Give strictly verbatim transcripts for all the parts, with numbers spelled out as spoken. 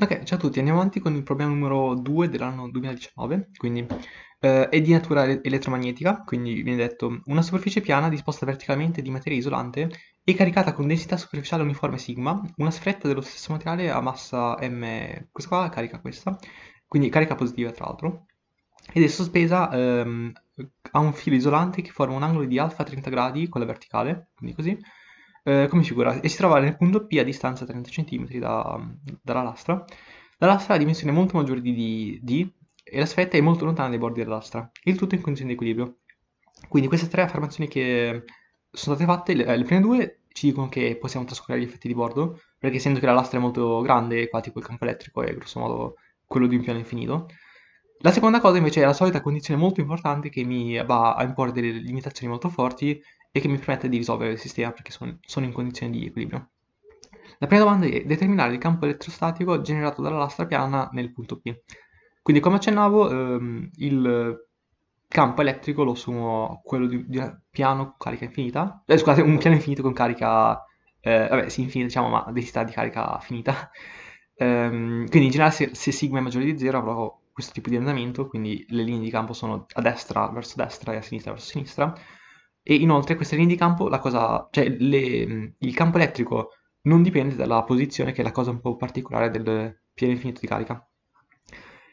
Ok, ciao a tutti, andiamo avanti con il problema numero due dell'anno duemiladiciannove, quindi eh, è di natura elettromagnetica, quindi viene detto una superficie piana disposta verticalmente di materia isolante e caricata con densità superficiale uniforme sigma, una sfretta dello stesso materiale a massa m, questa qua carica questa, quindi carica positiva tra l'altro, ed è sospesa ehm, a un filo isolante che forma un angolo di alfa trenta gradi con la verticale, quindi così, come figura, e si trova nel punto P a distanza trenta centimetri da, dalla lastra. La lastra ha dimensioni molto maggiori di D e la sfretta è molto lontana dai bordi della lastra, il tutto in condizioni di equilibrio. Quindi queste tre affermazioni che sono state fatte, le, le prime due ci dicono che possiamo trascurare gli effetti di bordo, perché essendo che la lastra è molto grande, qua tipo il campo elettrico è grosso modo quello di un piano infinito. La seconda cosa invece è la solita condizione molto importante che mi va a imporre delle limitazioni molto forti e che mi permette di risolvere il sistema perché son, sono in condizioni di equilibrio. La prima domanda è determinare il campo elettrostatico generato dalla lastra piana nel punto P. Quindi come accennavo, ehm, il campo elettrico lo assumo quello di, di un piano con carica infinita, eh, scusate, un piano infinito con carica, eh, vabbè sì infinita diciamo, ma densità di carica finita. Ehm, quindi in generale se, se sigma è maggiore di zero avrò questo tipo di andamento, quindi le linee di campo sono a destra verso destra e a sinistra verso sinistra. E inoltre queste linee di campo, la cosa, cioè le, il campo elettrico non dipende dalla posizione, che è la cosa un po' particolare del piano infinito di carica.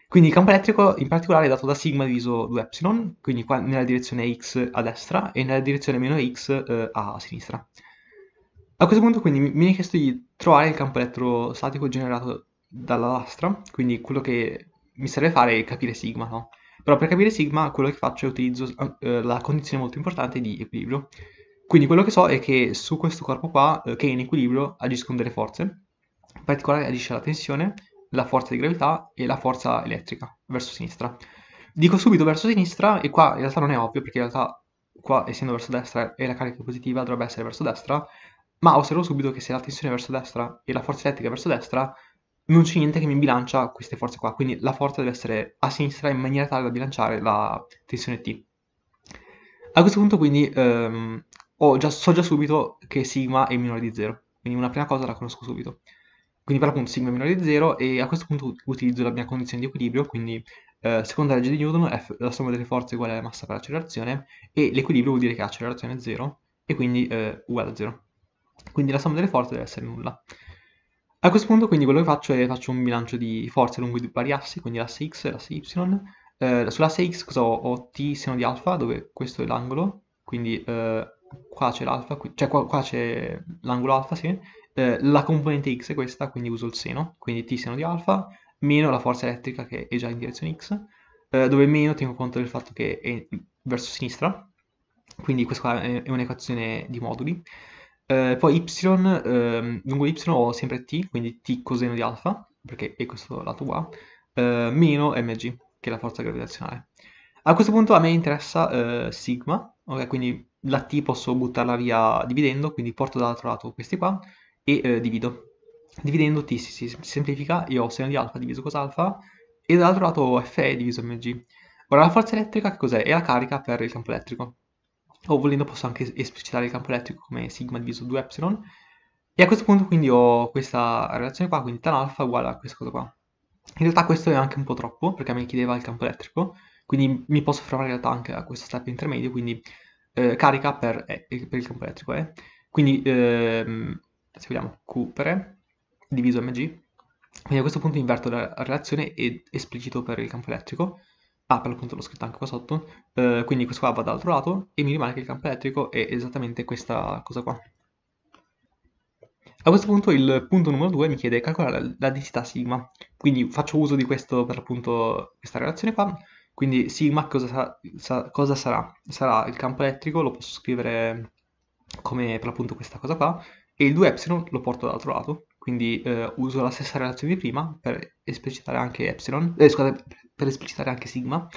Quindi il campo elettrico in particolare è dato da sigma diviso due epsilon, quindi qua nella direzione x a destra e nella direzione meno x eh, a sinistra. A questo punto quindi mi viene chiesto di trovare il campo elettrostatico generato dalla lastra, quindi quello che mi serve fare è capire sigma, no? Però per capire sigma quello che faccio è utilizzo eh, la condizione molto importante di equilibrio. Quindi quello che so è che su questo corpo qua, eh, che è in equilibrio, agiscono delle forze. In particolare agisce la tensione, la forza di gravità e la forza elettrica verso sinistra. Dico subito verso sinistra e qua in realtà non è ovvio perché in realtà qua essendo verso destra e la carica positiva dovrebbe essere verso destra, ma osservo subito che se la tensione è verso destra e la forza elettrica è verso destra, non c'è niente che mi bilancia queste forze qua, quindi la forza deve essere a sinistra in maniera tale da bilanciare la tensione T. A questo punto quindi ehm, ho già, so già subito che sigma è minore di zero, quindi una prima cosa la conosco subito. Quindi per l'appunto sigma è minore di zero e a questo punto utilizzo la mia condizione di equilibrio, quindi eh, secondo la legge di Newton F, la somma delle forze è uguale alla massa per accelerazione e l'equilibrio vuol dire che accelerazione è zero e quindi eh, uguale a zero. Quindi la somma delle forze deve essere nulla. A questo punto quindi quello che faccio è faccio un bilancio di forze lungo i vari assi, quindi l'asse x e l'asse y. Eh, Sull'asse x cosa ho? Ho t seno di alfa, dove questo è l'angolo, quindi eh, qua c'è l'alfa, cioè qua, qua c'è l'angolo alfa, sì. Eh, la componente x è questa, quindi uso il seno, quindi t seno di alfa, meno la forza elettrica che è già in direzione x, eh, dove meno tengo conto del fatto che è verso sinistra, quindi questa è un'equazione di moduli. Uh, poi y, uh, lungo y ho sempre t, quindi t coseno di alfa, perché è questo lato qua, uh, meno mg, che è la forza gravitazionale. A questo punto a me interessa uh, sigma, ok, quindi la t posso buttarla via dividendo, quindi porto dall'altro lato questi qua e uh, divido. Dividendo t si, si semplifica, io ho seno di alfa diviso cos alfa, e dall'altro lato ho fe diviso mg. Ora la forza elettrica che cos'è? È la carica per il campo elettrico. O volendo posso anche esplicitare il campo elettrico come sigma diviso due epsilon. E a questo punto quindi ho questa relazione qua, quindi tan alfa uguale a questa cosa qua. In realtà questo è anche un po' troppo, perché mi chiedeva il campo elettrico, quindi mi posso fermare in realtà anche a questo step intermedio, quindi eh, carica per, e, per il campo elettrico E. Quindi ehm, se vogliamo Q per E diviso mg. Quindi a questo punto inverto la relazione e esplicito per il campo elettrico. Ah, per l'appunto l'ho scritto anche qua sotto, uh, quindi questo qua va dall'altro lato e mi rimane che il campo elettrico è esattamente questa cosa qua. A questo punto il punto numero due mi chiede di calcolare la, la densità sigma, quindi faccio uso di questo per l'appunto questa relazione qua, quindi sigma cosa sarà, sa, cosa sarà? Sarà il campo elettrico, lo posso scrivere come per l'appunto questa cosa qua, e il due epsilon lo porto dall'altro lato, quindi eh, uso la stessa relazione di prima per esplicitare anche epsilon, eh, scusate, per esplicitare anche sigma,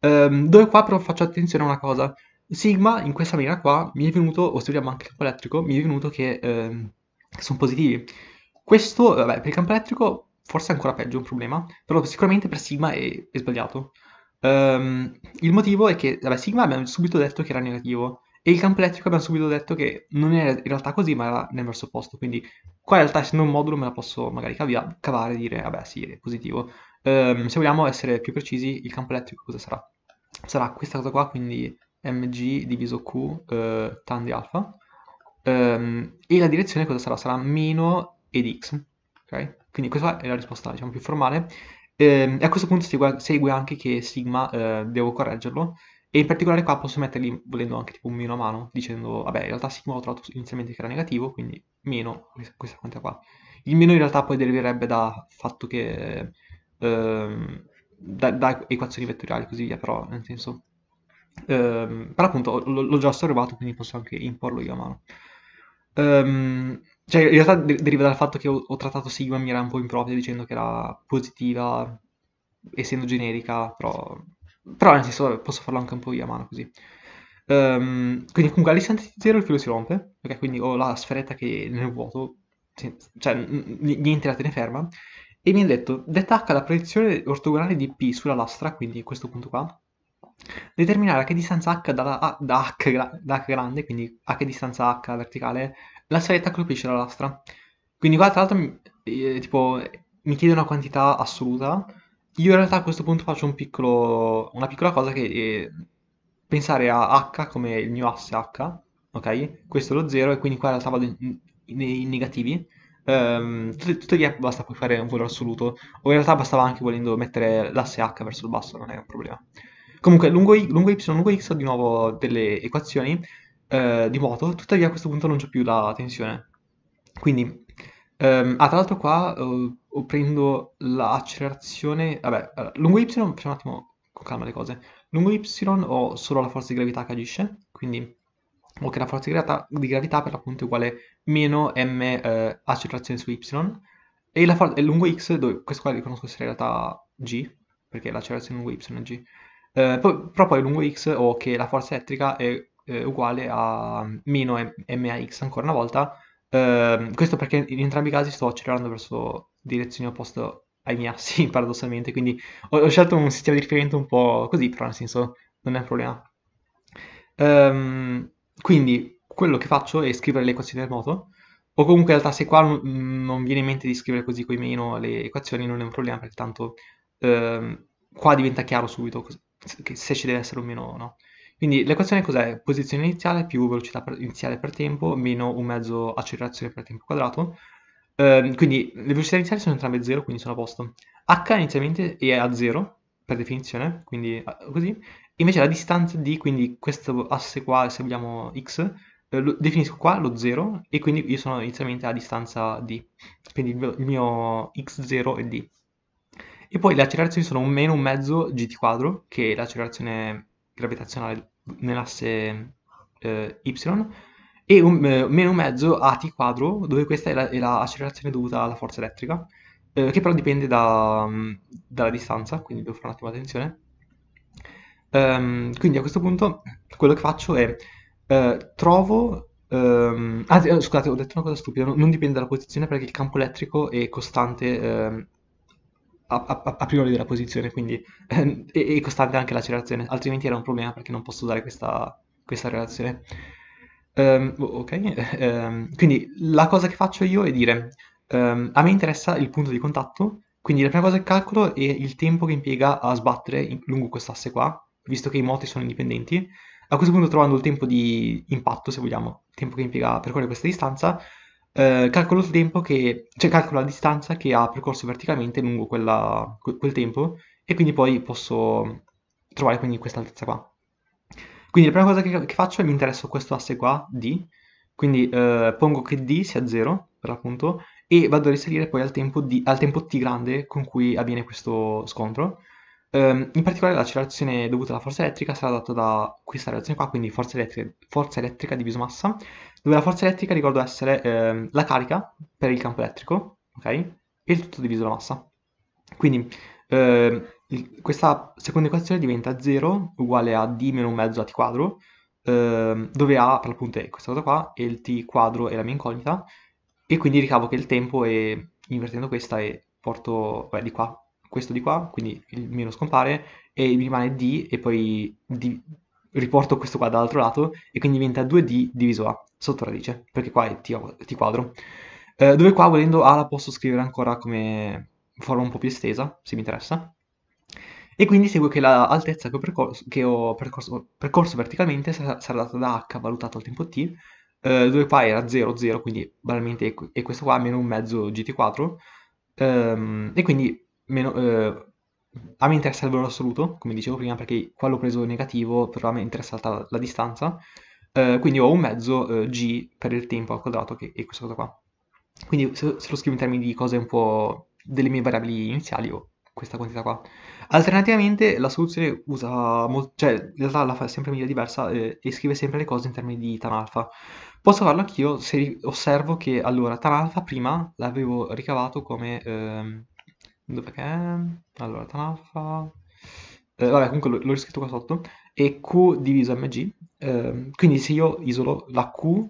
um, dove qua però faccio attenzione a una cosa, sigma in questa maniera qua mi è venuto, o se vogliamo anche il campo elettrico, mi è venuto che eh, sono positivi. Questo, vabbè, per il campo elettrico forse è ancora peggio un problema, però sicuramente per sigma è, è sbagliato. Um, il motivo è che, vabbè, sigma abbiamo subito detto che era negativo, E il campo elettrico abbiamo subito detto che non era in realtà così, ma era nel verso opposto, quindi qua in realtà essendo un modulo me la posso magari cavia, cavare e dire vabbè sì, è positivo. Um, se vogliamo essere più precisi, il campo elettrico cosa sarà? Sarà questa cosa qua, quindi mg diviso q uh, tan di alfa, um, e la direzione cosa sarà? Sarà meno e di x, ok? Quindi questa è la risposta diciamo più formale, um, e a questo punto segue, segue anche che sigma uh, devo correggerlo. E in particolare qua posso metterli volendo anche tipo un meno a mano, dicendo, vabbè, in realtà sigma ho trovato inizialmente che era negativo, quindi meno questa quantità qua. Il meno in realtà poi deriverebbe da fatto che... Eh, da, da equazioni vettoriali e così via, però nel senso... Eh, però appunto l'ho già osservato, quindi posso anche imporlo io a mano. Um, cioè in realtà de deriva dal fatto che ho, ho trattato sigma in maniera un po' impropria, dicendo che era positiva, essendo generica, però... Però nel senso posso farlo anche un po' io a mano così. Um, quindi comunque all'istante zero il filo si rompe, ok? Quindi ho la sferetta che nel vuoto, cioè niente la tiene ferma. E mi ha detto, dettacca la proiezione ortogonale di P sulla lastra, quindi questo punto qua, determinare a che distanza h dalla a, da, h, da h grande, quindi a che distanza h verticale, la sferetta colpisce la lastra. Quindi qua tra l'altro eh, tipo mi chiede una quantità assoluta. Io in realtà a questo punto faccio un piccolo, una piccola cosa che è pensare a h come il mio asse h, ok? Questo è lo zero e quindi qua in realtà vado in, in, in negativi. Um, tuttavia basta poi fare un volo assoluto, o in realtà bastava anche volendo mettere l'asse h verso il basso, non è un problema. Comunque lungo, i, lungo y e lungo x ho di nuovo delle equazioni uh, di moto, tuttavia a questo punto non c'è più la tensione. Quindi... Um, ah, tra l'altro qua uh, prendo l'accelerazione, vabbè, lungo y, facciamo un attimo con calma le cose, lungo y ho solo la forza di gravità che agisce, quindi ho che la forza di gravità, di gravità per l'appunto è uguale meno m uh, accelerazione su y, e la forza lungo x, dove questo qua riconosco essere in realtà g, perché l'accelerazione lungo y è g, uh, poi, però poi lungo x ho che la forza elettrica è eh, uguale a meno max ancora una volta. Uh, questo perché in entrambi i casi sto accelerando verso direzioni opposte ai miei assi, paradossalmente, quindi ho, ho scelto un sistema di riferimento un po' così, però nel senso non è un problema. Um, quindi quello che faccio è scrivere le equazioni del moto, o comunque in realtà se qua non viene in mente di scrivere così coi meno le equazioni non è un problema, perché tanto um, qua diventa chiaro subito se ci deve essere un meno o no. Quindi l'equazione cos'è? Posizione iniziale più velocità per, iniziale per tempo meno un mezzo accelerazione per tempo quadrato. Ehm, quindi le velocità iniziali sono entrambe zero, quindi sono a posto. H inizialmente è a zero, per definizione, quindi così. Invece la distanza di, quindi questo asse qua, se vogliamo x, eh, lo, definisco qua lo zero, e quindi io sono inizialmente a distanza d. Quindi il mio, il mio x zero è d. E poi le accelerazioni sono un meno un mezzo gt quadro, che è l'accelerazione... gravitazionale nell'asse eh, y, e un, eh, meno mezzo at quadro, dove questa è l'accelerazione la, dovuta alla forza elettrica, eh, che però dipende da, um, dalla distanza, quindi devo fare un attimo attenzione. Um, quindi a questo punto quello che faccio è eh, trovo, um, anzi eh, scusate ho detto una cosa stupida, non, non dipende dalla posizione perché il campo elettrico è costante eh, A, a, a priori della posizione, quindi eh, è costante anche l'accelerazione, altrimenti era un problema perché non posso usare questa, questa relazione. Um, ok, um, quindi la cosa che faccio io è dire, um, a me interessa il punto di contatto, quindi la prima cosa che calcolo è il tempo che impiega a sbattere in, lungo quest'asse qua, visto che i moti sono indipendenti. A questo punto, trovando il tempo di impatto, se vogliamo, il tempo che impiega a percorrere questa distanza, Uh, calcolo il tempo che, cioè calcolo la distanza che ha percorso verticalmente lungo quella, quel tempo, e quindi poi posso trovare quindi questa altezza qua. Quindi la prima cosa che, che faccio è mi interesso questo asse qua, D, quindi uh, pongo che D sia zero per l'appunto, e vado a risalire poi al tempo, D, al tempo T grande con cui avviene questo scontro. Um, in particolare l'accelerazione dovuta alla forza elettrica sarà data da questa relazione qua, quindi forza elettrica, forza elettrica diviso massa, dove la forza elettrica ricordo essere ehm, la carica per il campo elettrico, ok? E il tutto diviso la massa. Quindi ehm, il, questa seconda equazione diventa zero uguale a d meno un mezzo a t quadro, ehm, dove a per l'appunto è questa cosa qua, e il t quadro è la mia incognita, e quindi ricavo che il tempo è, invertendo questa, e porto beh, di qua questo di qua, quindi il meno scompare, e mi rimane d, e poi d, riporto questo qua dall'altro lato e quindi diventa due D diviso A sotto radice, perché qua è T, t quadro, eh, dove qua volendo A la posso scrivere ancora come forma un po' più estesa, se mi interessa, e quindi segue che l'altezza che ho, percorso, che ho percorso, percorso verticalmente sarà, sarà data da H valutato al tempo T, eh, dove qua era zero, zero, quindi banalmente è questo qua meno un mezzo G T quattro, ehm, e quindi meno... Eh, A mi interessa il valore assoluto, come dicevo prima, perché qua l'ho preso negativo, però a me interessa la, la distanza, eh, quindi ho un mezzo eh, g per il tempo al quadrato, che è questa cosa qua. Quindi se, se lo scrivo in termini di cose un po' delle mie variabili iniziali, ho questa quantità qua. Alternativamente la soluzione usa, cioè in realtà la fa sempre in maniera diversa eh, e scrive sempre le cose in termini di tan alfa. Posso farlo anch'io se osservo che, allora, tan alfa prima l'avevo ricavato come... Ehm, Dove che è? Allora, tan alfa... Eh, vabbè, comunque l'ho riscritto qua sotto. E Q diviso mg. Eh, quindi se io isolo la Q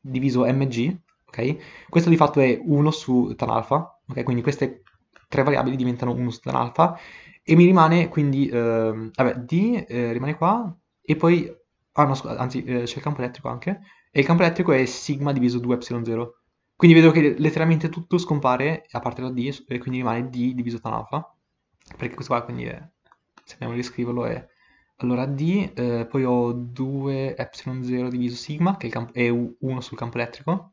diviso mg, ok? Questo di fatto è uno su tan alfa, ok? Quindi queste tre variabili diventano uno su tan alfa. E mi rimane quindi... Eh, vabbè, D eh, rimane qua. E poi... Ah no, scusa, anzi, eh, c'è il campo elettrico anche. E il campo elettrico è sigma diviso due epsilon zero. Quindi vedo che letteralmente tutto scompare, a parte la D, e quindi rimane D diviso tan alfa, perché questo qua quindi è, se andiamo a riscriverlo è, allora D, eh, poi ho due epsilon zero diviso sigma, che è uno sul campo elettrico,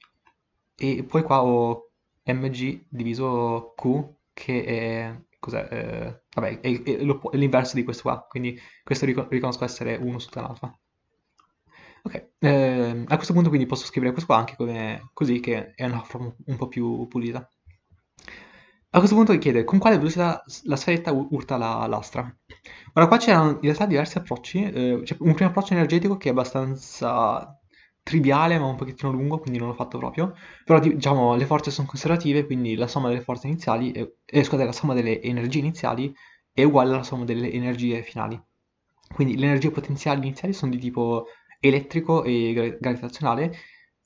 e poi qua ho mg diviso Q, che è, cos'è, eh, vabbè, è, è l'inverso di questo qua, quindi questo ricon riconosco essere uno su tan alfa. Ok, eh, a questo punto quindi posso scrivere questo qua anche come così, che è una forma un po' più pulita. A questo punto chiede con quale velocità la sferetta urta la lastra. Ora qua c'erano in realtà diversi approcci, eh, c'è un primo approccio energetico che è abbastanza triviale ma un pochettino lungo, quindi non l'ho fatto proprio, però diciamo le forze sono conservative, quindi la somma delle forze iniziali, è, eh, scusate, la somma delle energie iniziali è uguale alla somma delle energie finali. Quindi le energie potenziali iniziali sono di tipo... elettrico e gravitazionale,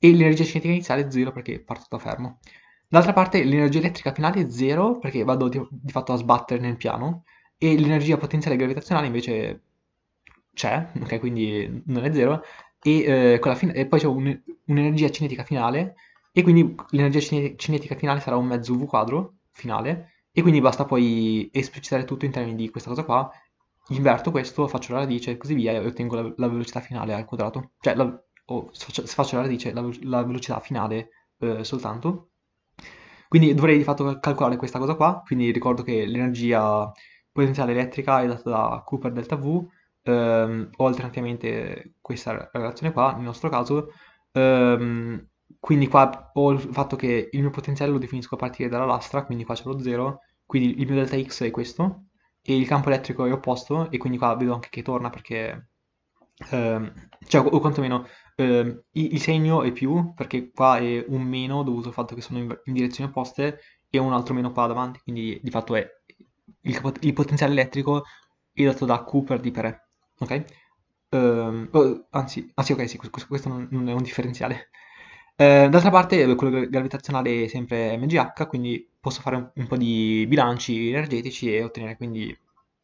e l'energia cinetica iniziale è zero perché parto da fermo. D'altra parte l'energia elettrica finale è zero perché vado di, di fatto a sbattere nel piano, e l'energia potenziale gravitazionale invece c'è, ok, quindi non è zero, e, eh, e poi c'è un'energia un cinetica finale, e quindi l'energia cine cinetica finale sarà un mezzo v quadro finale, e quindi basta poi esplicitare tutto in termini di questa cosa qua. Inverto questo, faccio la radice e così via e ottengo la, la velocità finale al quadrato. Cioè, la, oh, se faccio la radice, la, la velocità finale eh, soltanto. Quindi dovrei di fatto calcolare questa cosa qua. Quindi ricordo che l'energia potenziale elettrica è data da Q per delta V, ehm, o alternativamente questa relazione qua, nel nostro caso. Ehm, quindi qua ho il fatto che il mio potenziale lo definisco a partire dalla lastra, quindi qua c'è lo zero. Quindi il mio delta X è questo. E il campo elettrico è opposto, e quindi qua vedo anche che torna perché, ehm, cioè, o quantomeno ehm, il segno è più, perché qua è un meno dovuto al fatto che sono in, in direzioni opposte, e un altro meno qua davanti, quindi di fatto è il, il potenziale elettrico è dato da Q per D per E, ok? Ehm, oh, anzi, anzi, ok, sì, questo, questo non, non è un differenziale. Ehm, d'altra parte quello gravitazionale è sempre mgh, quindi posso fare un, un po' di bilanci energetici e ottenere quindi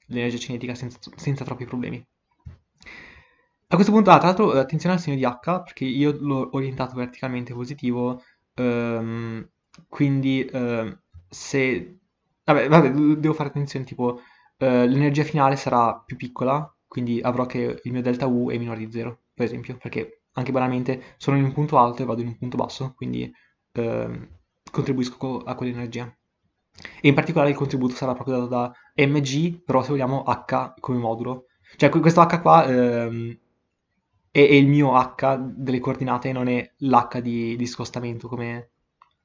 l'energia cinetica senza, senza troppi problemi. A questo punto, ah, tra l'altro, attenzione al segno di H, perché io l'ho orientato verticalmente positivo, ehm, quindi ehm, se... Vabbè, vabbè, devo fare attenzione, tipo, eh, l'energia finale sarà più piccola, quindi avrò che il mio delta U è minore di zero, per esempio, perché anche banalmente sono in un punto alto e vado in un punto basso, quindi... Ehm, contribuisco a quell'energia, e in particolare il contributo sarà proprio dato da mg, però se vogliamo h come modulo, cioè questo h qua ehm, è, è il mio h delle coordinate, non è l'h di, di scostamento come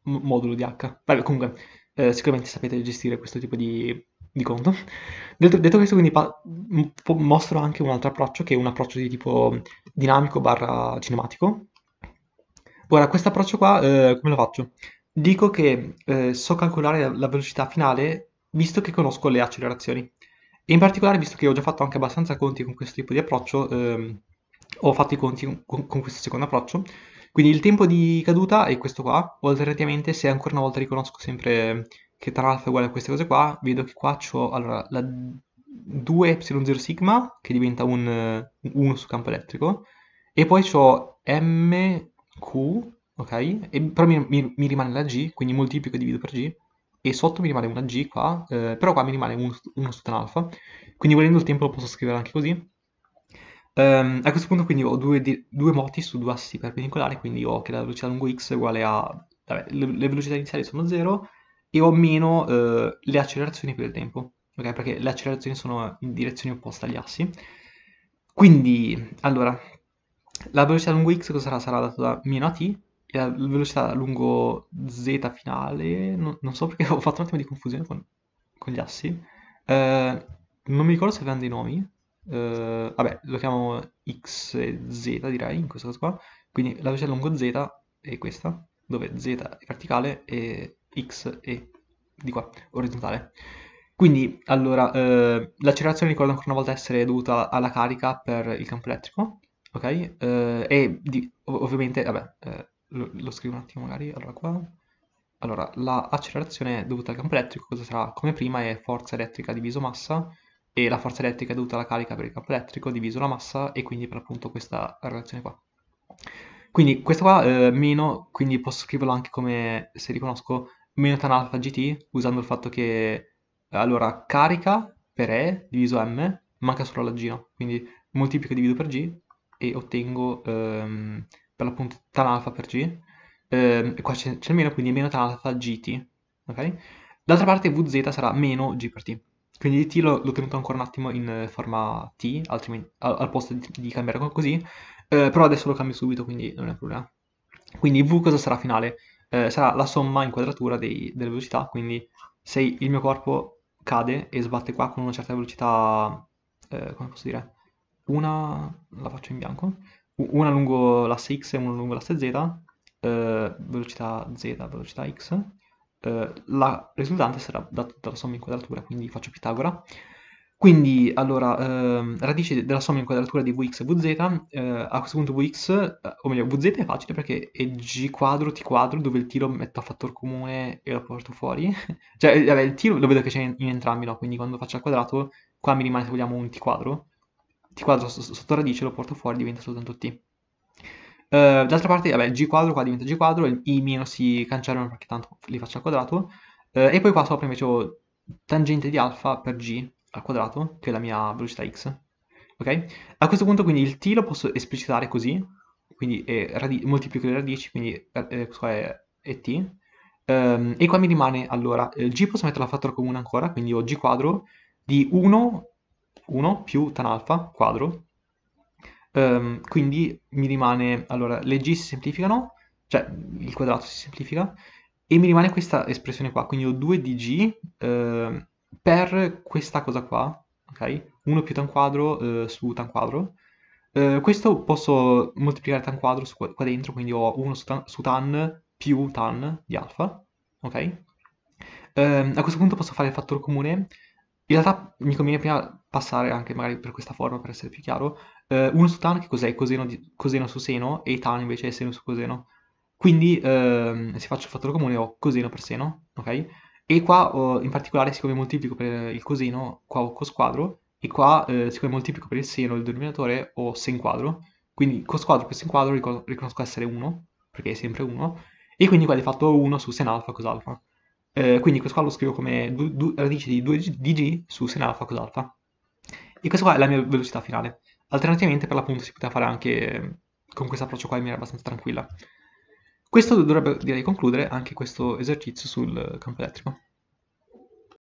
modulo di h. Vabbè, comunque eh, sicuramente sapete gestire questo tipo di, di conto. Detto, detto questo, quindi mostro anche un altro approccio, che è un approccio di tipo dinamico barra cinematico. Ora questo approccio qua eh, come lo faccio? Dico che eh, so calcolare la, la velocità finale visto che conosco le accelerazioni, e in particolare visto che ho già fatto anche abbastanza conti con questo tipo di approccio, ehm, ho fatto i conti con, con questo secondo approccio, quindi il tempo di caduta è questo qua, o alternativamente se ancora una volta riconosco sempre che tan alfa è uguale a queste cose qua, vedo che qua c'ho allora, la due epsilon zero sigma, che diventa un uno sul campo elettrico, e poi ho mq, ok? E, però mi, mi, mi rimane la g, quindi moltiplico e divido per g, e sotto mi rimane una g qua, eh, però qua mi rimane uno su tan alfa, quindi volendo il tempo lo posso scrivere anche così. Um, a questo punto quindi ho due, due moti su due assi perpendicolari, quindi ho che la velocità lungo x è uguale a... Vabbè, le, le velocità iniziali sono zero, e ho meno eh, le accelerazioni per il tempo, ok? Perché le accelerazioni sono in direzione opposta agli assi. Quindi, allora, la velocità lungo x cosa sarà? Sarà data da meno a t, e la velocità lungo z finale... Non, non so perché ho fatto un attimo di confusione con, con gli assi. Uh, non mi ricordo se avevano dei nomi. Uh, vabbè, lo chiamo x e z, direi, in questo caso qua. Quindi la velocità lungo z è questa, dove z è verticale e x è di qua, orizzontale. Quindi, allora, uh, l'accelerazione ricordo ancora una volta essere dovuta alla carica per il campo elettrico, ok? Uh, e di, ov ovviamente, vabbè, uh, lo, lo scrivo un attimo magari, allora qua. Allora, l'accelerazione la dovuta al campo elettrico, cosa sarà? Come prima è forza elettrica diviso massa, e la forza elettrica è dovuta alla carica per il campo elettrico diviso la massa, e quindi per appunto questa relazione qua. Quindi questa qua eh, meno, quindi posso scriverlo anche come, se riconosco, meno tan alfa gt, usando il fatto che, allora, carica per E diviso M, manca solo la G, no? Quindi moltiplico e divido per G, e ottengo ehm, per l'appunto tan alfa per G, ehm, e qua c'è il meno, quindi meno tan alfa gt, ok? D'altra parte Vz sarà meno G per T. Quindi t l'ho tenuto ancora un attimo in forma t, altrimenti al, al posto di, di cambiare così, eh, però adesso lo cambio subito, quindi non è problema. Quindi v cosa sarà finale? Eh, sarà la somma in quadratura dei, delle velocità, quindi se il mio corpo cade e sbatte qua con una certa velocità, eh, come posso dire, una, la faccio in bianco, una lungo l'asse x e una lungo l'asse z, eh, velocità z, velocità x, la risultante sarà data dalla somma in quadratura, quindi faccio Pitagora. Quindi, allora, eh, radice della somma in quadratura di Vx e Vz, eh, a questo punto Vx, eh, o meglio, Vz è facile perché è G quadro, T quadro, dove il T lo metto a fattore comune e lo porto fuori. Cioè, vabbè, il T lo vedo che c'è in, in entrambi, no? Quindi quando faccio al quadrato, qua mi rimane, se vogliamo, un T quadro. T quadro sotto radice lo porto fuori, diventa soltanto T. Uh, d'altra parte, vabbè, g quadro qua diventa g quadro, i meno si cancellano perché tanto li faccio al quadrato, uh, e poi qua sopra invece ho tangente di alfa per g al quadrato, che è la mia velocità x, ok? A questo punto quindi il t lo posso esplicitare così, quindi moltiplico le radici, quindi eh, qua è, è t, um, e qua mi rimane, allora, g posso metterla a fattore comune ancora, quindi ho g quadro di uno, uno più tan alfa quadro. Um, quindi mi rimane, allora, le g si semplificano, cioè il quadrato si semplifica, e mi rimane questa espressione qua, quindi ho due di g eh, per questa cosa qua, ok? uno più tan quadro eh, su tan quadro, eh, questo posso moltiplicare tan quadro su, qua dentro, quindi ho uno su tan, su tan più tan di alfa, ok? Um, a questo punto posso fare il fattore comune. In realtà mi conviene prima passare anche magari per questa forma per essere più chiaro. Eh, uno su tan che cos'è? Coseno, coseno su seno, e tan invece è seno su coseno. Quindi ehm, se faccio il fattore comune ho coseno per seno, ok? E qua ho, in particolare, siccome moltiplico per il coseno, qua ho cos quadro, e qua eh, siccome moltiplico per il seno il denominatore ho sen quadro. Quindi cos quadro più sen quadro ricon riconosco essere uno, perché è sempre uno, e quindi qua di fatto ho uno su sen alfa cos alfa. Eh, quindi questo qua lo scrivo come radice di due di g su sen alfa cos alfa. E questa qua è la mia velocità finale. Alternativamente, per l'appunto, si poteva fare anche con questo approccio qua in maniera abbastanza tranquilla. Questo dovrebbe, direi, concludere anche questo esercizio sul campo elettrico.